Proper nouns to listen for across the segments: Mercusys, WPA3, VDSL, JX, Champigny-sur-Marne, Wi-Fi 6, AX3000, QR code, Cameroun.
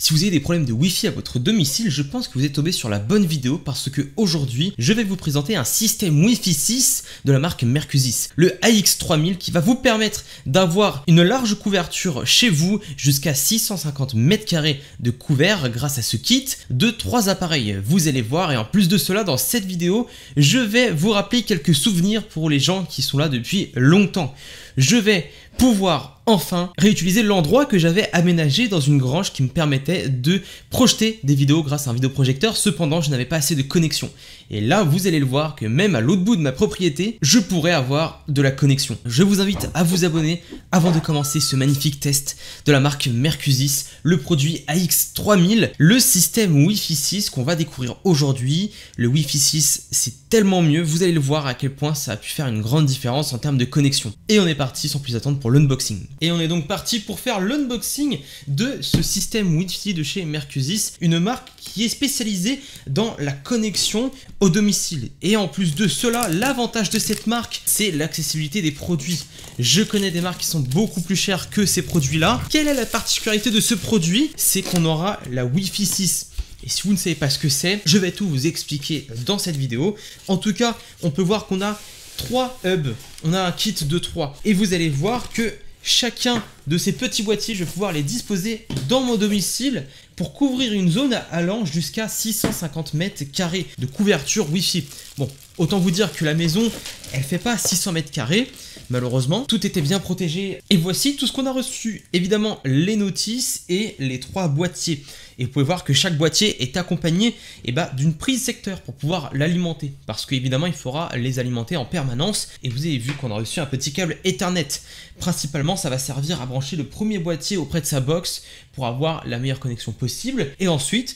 Si vous avez des problèmes de Wi-Fi à votre domicile, je pense que vous êtes tombé sur la bonne vidéo parce que aujourd'hui, je vais vous présenter un système Wi-Fi 6 de la marque Mercusys, le AX3000 qui va vous permettre d'avoir une large couverture chez vous jusqu'à 650 m² de couvert grâce à ce kit de 3 appareils. Vous allez voir, et en plus de cela, dans cette vidéo, je vais vous rappeler quelques souvenirs pour les gens qui sont là depuis longtemps. Je vais pouvoir enfin réutiliser l'endroit que j'avais aménagé dans une grange qui me permettait de projeter des vidéos grâce à un vidéoprojecteur. Cependant, je n'avais pas assez de connexion. Et là, vous allez le voir que même à l'autre bout de ma propriété, je pourrais avoir de la connexion. Je vous invite à vous abonner avant de commencer ce magnifique test de la marque Mercusys, le produit AX3000, le système Wi-Fi 6 qu'on va découvrir aujourd'hui. Le Wi-Fi 6, c'est tellement mieux. Vous allez le voir à quel point ça a pu faire une grande différence en termes de connexion. Et on est parti sans plus attendre pour l'unboxing. Et on est donc parti pour faire l'unboxing de ce système Wi-Fi de chez Mercusys, une marque qui est spécialisée dans la connexion au domicile. Et en plus de cela, l'avantage de cette marque, c'est l'accessibilité des produits. Je connais des marques qui sont beaucoup plus chères que ces produits-là. Quelle est la particularité de ce produit? C'est qu'on aura la Wi-Fi 6. Et si vous ne savez pas ce que c'est, je vais tout vous expliquer dans cette vidéo. En tout cas, on peut voir qu'on a 3 hubs. On a un kit de 3. Et vous allez voir que chacun de ces petits boîtiers, je vais pouvoir les disposer dans mon domicile pour couvrir une zone allant jusqu'à 650 mètres carrés de couverture Wi-Fi. Bon, autant vous dire que la maison, elle fait pas 600 mètres carrés, malheureusement. Tout était bien protégé. Et voici tout ce qu'on a reçu. Évidemment, les notices et les 3 boîtiers. Et vous pouvez voir que chaque boîtier est accompagné d'une prise secteur pour pouvoir l'alimenter. Parce qu'évidemment, il faudra les alimenter en permanence. Et vous avez vu qu'on a reçu un petit câble Ethernet. Principalement, ça va servir à brancher le premier boîtier auprès de sa box pour avoir la meilleure connexion possible. Et ensuite,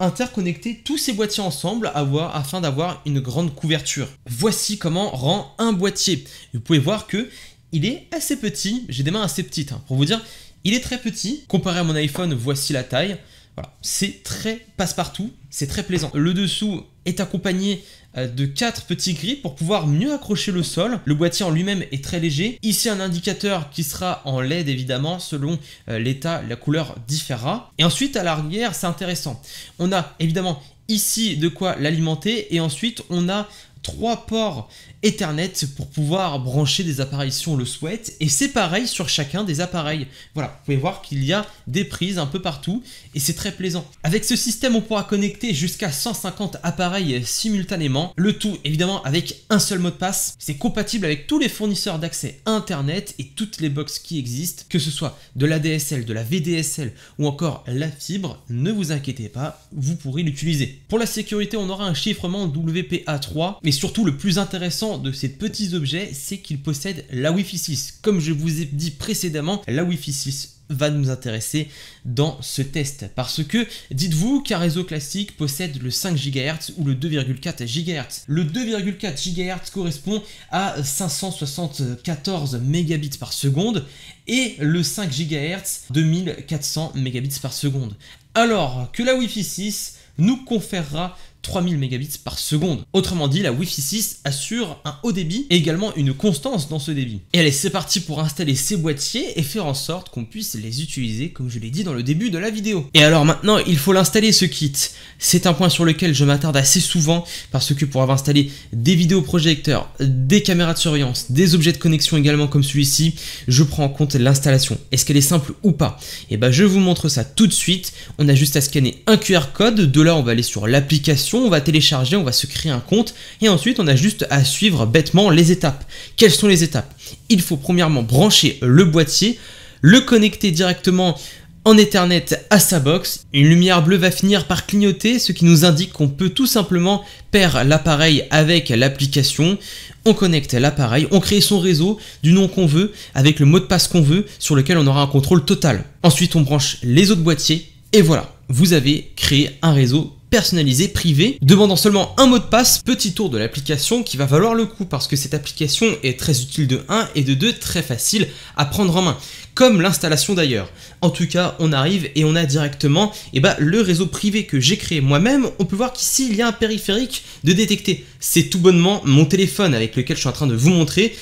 interconnecter tous ces boîtiers ensemble afin d'avoir une grande couverture. Voici comment rend un boîtier. Vous pouvez voir que il est assez petit. J'ai des mains assez petites, hein, pour vous dire. Il est très petit. Comparé à mon iPhone, voici la taille. Voilà, c'est très passe-partout, c'est très plaisant. Le dessous est accompagné de 4 petits grilles pour pouvoir mieux accrocher le sol. Le boîtier en lui-même est très léger. Ici, un indicateur qui sera en LED, évidemment, selon l'état, la couleur différera. Et ensuite, à l'arrière, c'est intéressant. On a évidemment ici de quoi l'alimenter et ensuite, on a 3 ports Ethernet pour pouvoir brancher des appareils si on le souhaite. Et c'est pareil sur chacun des appareils. Voilà, vous pouvez voir qu'il y a des prises un peu partout et c'est très plaisant. Avec ce système, on pourra connecter jusqu'à 150 appareils simultanément. Le tout, évidemment, avec un seul mot de passe. C'est compatible avec tous les fournisseurs d'accès Internet et toutes les box qui existent, que ce soit de l'ADSL, de la VDSL ou encore la fibre. Ne vous inquiétez pas, vous pourrez l'utiliser. Pour la sécurité, on aura un chiffrement WPA3. Mais surtout, le plus intéressant de ces petits objets, c'est qu'ils possèdent la Wi-Fi 6. Comme je vous ai dit précédemment, la Wi-Fi 6 va nous intéresser dans ce test. Parce que, dites-vous qu'un réseau classique possède le 5 GHz ou le 2,4 GHz. Le 2,4 GHz correspond à 574 Mbps par seconde et le 5 GHz 2400 Mbps par seconde. Alors que la Wi-Fi 6 nous conférera 3000 Mbps par seconde. Autrement dit, la Wi-Fi 6 assure un haut débit et également une constance dans ce débit. Et allez, c'est parti pour installer ces boîtiers et faire en sorte qu'on puisse les utiliser, comme je l'ai dit dans le début de la vidéo. Et alors maintenant, il faut l'installer, ce kit. C'est un point sur lequel je m'attarde assez souvent parce que pour avoir installé des vidéoprojecteurs, des caméras de surveillance, des objets de connexion également comme celui-ci, je prends en compte l'installation. Est-ce qu'elle est simple ou pas? Et je vous montre ça tout de suite. On a juste à scanner un QR code. De là, on va aller sur l'application. On va télécharger, on va se créer un compte et ensuite on a juste à suivre bêtement les étapes. Quelles sont les étapes? Il faut premièrement brancher le boîtier, le connecter directement en Ethernet à sa box. Une lumière bleue va finir par clignoter, ce qui nous indique qu'on peut tout simplement pair l'appareil avec l'application. On connecte l'appareil, on crée son réseau du nom qu'on veut avec le mot de passe qu'on veut sur lequel on aura un contrôle total. Ensuite on branche les autres boîtiers et voilà, vous avez créé un réseau personnalisé, privé, demandant seulement un mot de passe. Petit tour de l'application qui va valoir le coup parce que cette application est très utile de 1 et de 2 très facile à prendre en main, comme l'installation d'ailleurs. En tout cas, on arrive et on a directement le réseau privé que j'ai créé moi-même. On peut voir qu'ici, il y a un périphérique de détecter. C'est tout bonnement mon téléphone avec lequel je suis en train de vous montrer.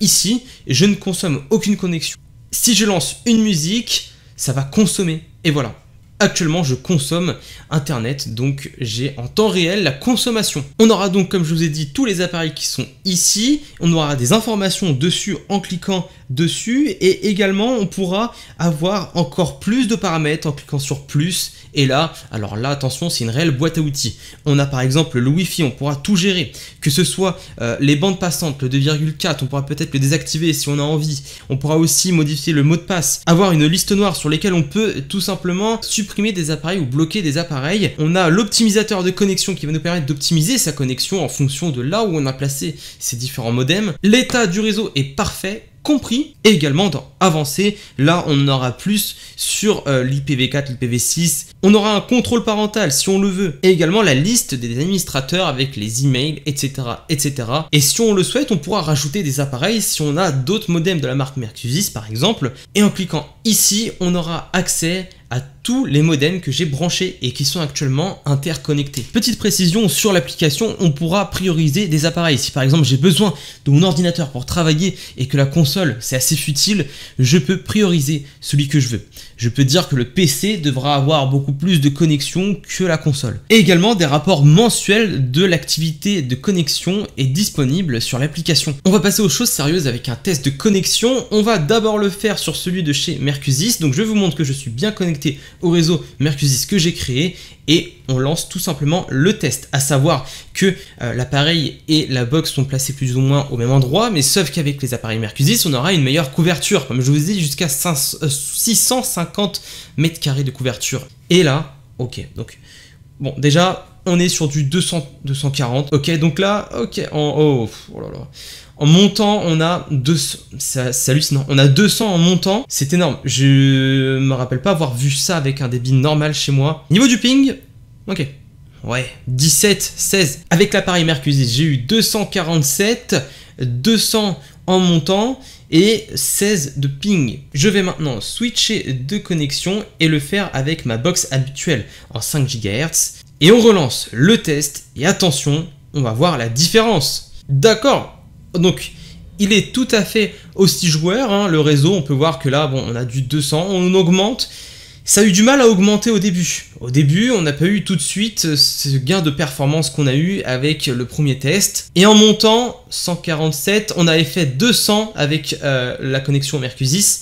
Ici, je ne consomme aucune connexion. Si je lance une musique, ça va consommer. Et voilà. Actuellement, je consomme Internet, donc j'ai en temps réel la consommation. On aura donc, comme je vous ai dit, tous les appareils qui sont ici. On aura des informations dessus en cliquant dessus. Et également, on pourra avoir encore plus de paramètres en cliquant sur plus. Et là, alors là, attention, c'est une réelle boîte à outils. On a par exemple le Wi-Fi, on pourra tout gérer. Que ce soit les bandes passantes, le 2,4, on pourra peut-être le désactiver si on a envie. On pourra aussi modifier le mot de passe. Avoir une liste noire sur lesquelles on peut tout simplement supprimer des appareils ou bloquer des appareils. On a l'optimisateur de connexion qui va nous permettre d'optimiser sa connexion en fonction de là où on a placé ses différents modems. L'état du réseau est parfait, compris, et également dans avancer, là on aura plus sur l'IPv4, l'IPv6. On aura un contrôle parental si on le veut, et également la liste des administrateurs avec les emails, etc., etc. Et si on le souhaite, on pourra rajouter des appareils si on a d'autres modems de la marque Mercusys par exemple. Et en cliquant ici, on aura accès à tous les modems que j'ai branchés et qui sont actuellement interconnectés. Petite précision sur l'application, on pourra prioriser des appareils. Si par exemple j'ai besoin de mon ordinateur pour travailler et que la console c'est assez futile, je peux prioriser celui que je veux. Je peux dire que le PC devra avoir beaucoup plus de connexions que la console. Et également des rapports mensuels de l'activité de connexion est disponible sur l'application. On va passer aux choses sérieuses avec un test de connexion. On va d'abord le faire sur celui de chez Mercusys. Donc je vous montre que je suis bien connecté au réseau Mercusys que j'ai créé, et on lance tout simplement le test, à savoir que l'appareil et la box sont placés plus ou moins au même endroit, mais sauf qu'avec les appareils Mercusys on aura une meilleure couverture, comme je vous ai dit, jusqu'à 650 mètres carrés de couverture. Et là, ok, donc bon, déjà on est sur du 240, ok, donc là, ok, en montant, on a 200, c'est hallucinant, on a 200 en montant, c'est énorme. Je me rappelle pas avoir vu ça avec un débit normal chez moi. Niveau du ping, ok, ouais, 17, 16. Avec l'appareil Mercusys, j'ai eu 247, 200 en montant et 16 de ping. Je vais maintenant switcher de connexion et le faire avec ma box habituelle en 5 GHz. Et on relance le test et attention, on va voir la différence. D'accord ? Donc, il est tout à fait aussi joueur, hein, le réseau. On peut voir que là, bon, on a du 200, on augmente. Ça a eu du mal à augmenter au début. Au début, on n'a pas eu tout de suite ce gain de performance qu'on a eu avec le premier test. Et en montant, 147, on avait fait 200 avec la connexion Mercusys.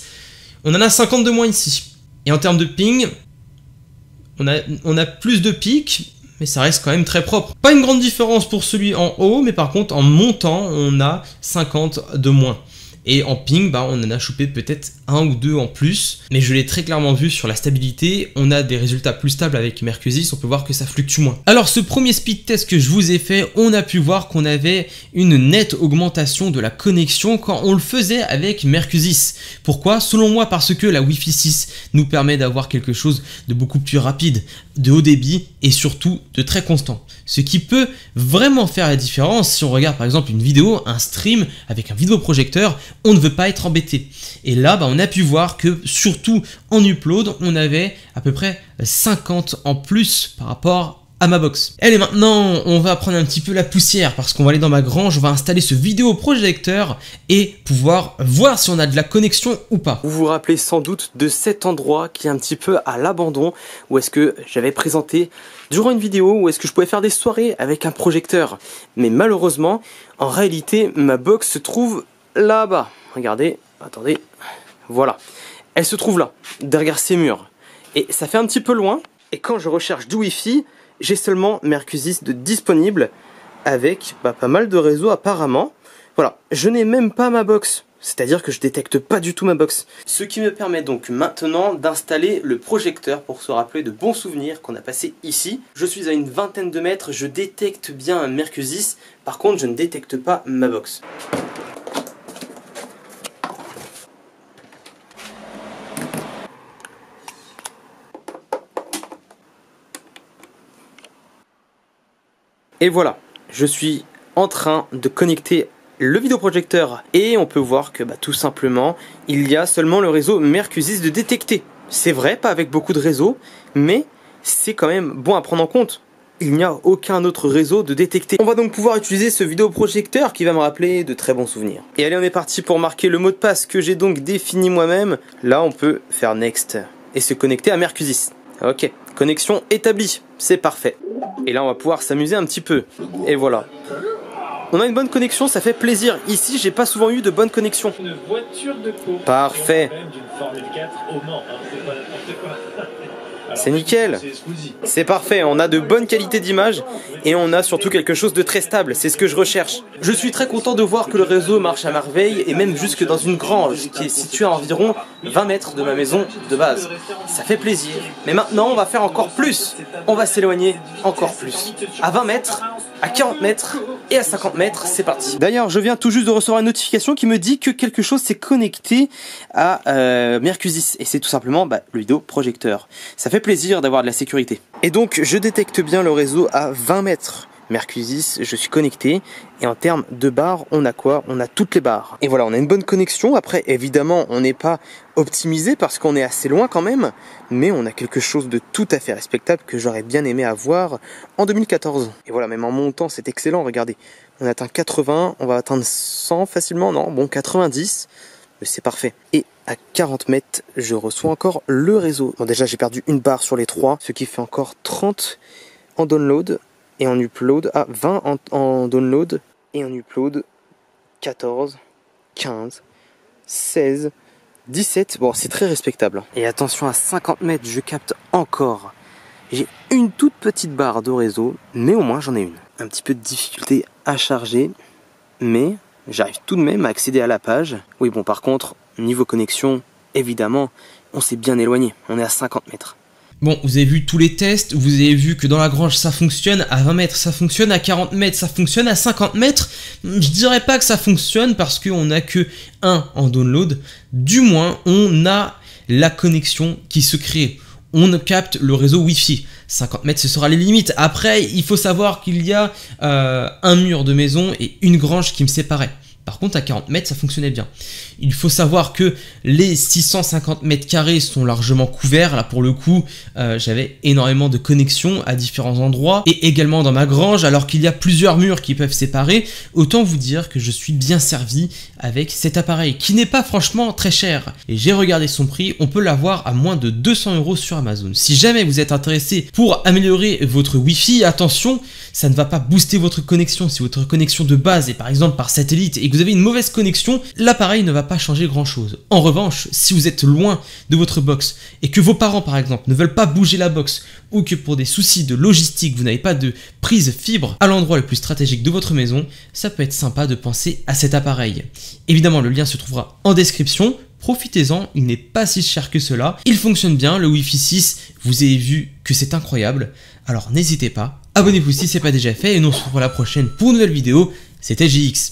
On en a 50 de moins ici. Et en termes de ping, on a plus de pics, mais ça reste quand même très propre. Pas une grande différence pour celui en haut, mais par contre en montant on a 50 de moins. Et en ping, bah, on en a chopé peut-être un ou deux en plus. Mais je l'ai très clairement vu sur la stabilité. On a des résultats plus stables avec Mercusys. On peut voir que ça fluctue moins. Alors ce premier speed test que je vous ai fait, on a pu voir qu'on avait une nette augmentation de la connexion quand on le faisait avec Mercusys. Pourquoi? Selon moi, parce que la Wi-Fi 6 nous permet d'avoir quelque chose de beaucoup plus rapide, de haut débit et surtout de très constant. Ce qui peut vraiment faire la différence si on regarde par exemple une vidéo, un stream avec un vidéoprojecteur. On ne veut pas être embêté. Et là, bah, on a pu voir que surtout en upload, on avait à peu près 50 en plus par rapport à ma box. Allez, maintenant, on va prendre un petit peu la poussière parce qu'on va aller dans ma grange, on va installer ce vidéoprojecteur et pouvoir voir si on a de la connexion ou pas. Vous vous rappelez sans doute de cet endroit qui est un petit peu à l'abandon, où est-ce que j'avais présenté durant une vidéo où est-ce que je pouvais faire des soirées avec un projecteur. Mais malheureusement, en réalité, ma box se trouve là-bas, regardez, attendez, voilà, elle se trouve là, derrière ces murs, et ça fait un petit peu loin, et quand je recherche du Wi-Fi, j'ai seulement Mercusys de disponible, avec pas mal de réseaux apparemment. Voilà, je n'ai même pas ma box, c'est-à-dire que je détecte pas du tout ma box. Ce qui me permet donc maintenant d'installer le projecteur pour se rappeler de bons souvenirs qu'on a passés ici. Je suis à une vingtaine de mètres, je détecte bien un Mercusys, par contre je ne détecte pas ma box. Et voilà, je suis en train de connecter le vidéoprojecteur et on peut voir que tout simplement, il y a seulement le réseau Mercusys de détecter. C'est vrai, pas avec beaucoup de réseaux, mais c'est quand même bon à prendre en compte. Il n'y a aucun autre réseau de détecter. On va donc pouvoir utiliser ce vidéoprojecteur qui va me rappeler de très bons souvenirs. Et allez, on est parti pour marquer le mot de passe que j'ai donc défini moi-même. Là, on peut faire Next et se connecter à Mercusys. Ok, connexion établie, c'est parfait. Et là on va pouvoir s'amuser un petit peu. Et voilà. On a une bonne connexion, ça fait plaisir. Ici, j'ai pas souvent eu de bonne connexion. Une voiture de course. Parfait. C'est nickel. C'est parfait, on a de bonnes qualités d'image et on a surtout quelque chose de très stable, c'est ce que je recherche. Je suis très content de voir que le réseau marche à merveille et même jusque dans une grange qui est située à environ 20 mètres de ma maison de base. Ça fait plaisir. Mais maintenant, on va faire encore plus. On va s'éloigner encore plus. À 20 mètres, à 40 mètres et à 50 mètres, c'est parti. D'ailleurs, je viens tout juste de recevoir une notification qui me dit que quelque chose s'est connecté à Mercusys et c'est tout simplement le vidéoprojecteur. Ça fait plaisir d'avoir de la sécurité. Et donc je détecte bien le réseau à 20 mètres. Mercusys, je suis connecté et en termes de barres, on a quoi? On a toutes les barres. Et voilà, on a une bonne connexion. Après, évidemment, on n'est pas optimisé parce qu'on est assez loin quand même, mais on a quelque chose de tout à fait respectable que j'aurais bien aimé avoir en 2014. Et voilà, même en montant, c'est excellent. Regardez, on atteint 80, on va atteindre 100 facilement. Non, bon, 90. C'est parfait. Et à 40 mètres, je reçois encore le réseau. Bon, déjà, j'ai perdu une barre sur les 3, ce qui fait encore 30 en download et en upload. Ah, 20 en download et en upload. 14, 15, 16, 17. Bon, c'est très respectable. Et attention, à 50 mètres, je capte encore. J'ai une toute petite barre de réseau, mais au moins, j'en ai une. Un petit peu de difficulté à charger, mais... j'arrive tout de même à accéder à la page. Oui, bon, par contre, niveau connexion, évidemment, on s'est bien éloigné. On est à 50 mètres. Bon, vous avez vu tous les tests, vous avez vu que dans la grange ça fonctionne, à 20 mètres ça fonctionne, à 40 mètres ça fonctionne, à 50 mètres, je dirais pas que ça fonctionne parce qu'on n'a que 1 en download. Du moins, on a la connexion qui se crée. On capte le réseau Wi-Fi. 50 mètres, ce sera les limites. Après, il faut savoir qu'il y a un mur de maison et une grange qui me séparait. Par contre, à 40 mètres, ça fonctionnait bien. Il faut savoir que les 650 mètres carrés sont largement couverts. Là, pour le coup, j'avais énormément de connexions à différents endroits et également dans ma grange, alors qu'il y a plusieurs murs qui peuvent séparer. Autant vous dire que je suis bien servi avec cet appareil qui n'est pas franchement très cher. Et j'ai regardé son prix, on peut l'avoir à moins de 200 € sur Amazon. Si jamais vous êtes intéressé pour améliorer votre Wi-Fi, attention, ça ne va pas booster votre connexion. Si votre connexion de base est par exemple par satellite et que vous avez une mauvaise connexion, l'appareil ne va pas changer grand chose. En revanche, si vous êtes loin de votre box et que vos parents par exemple ne veulent pas bouger la box ou que pour des soucis de logistique vous n'avez pas de prise fibre à l'endroit le plus stratégique de votre maison, ça peut être sympa de penser à cet appareil. Évidemment, le lien se trouvera en description. Profitez-en, il n'est pas si cher que cela. Il fonctionne bien, le Wi-Fi 6, vous avez vu que c'est incroyable. Alors n'hésitez pas, abonnez-vous si ce n'est pas déjà fait et nous on se retrouve à la prochaine pour une nouvelle vidéo. C'était JX.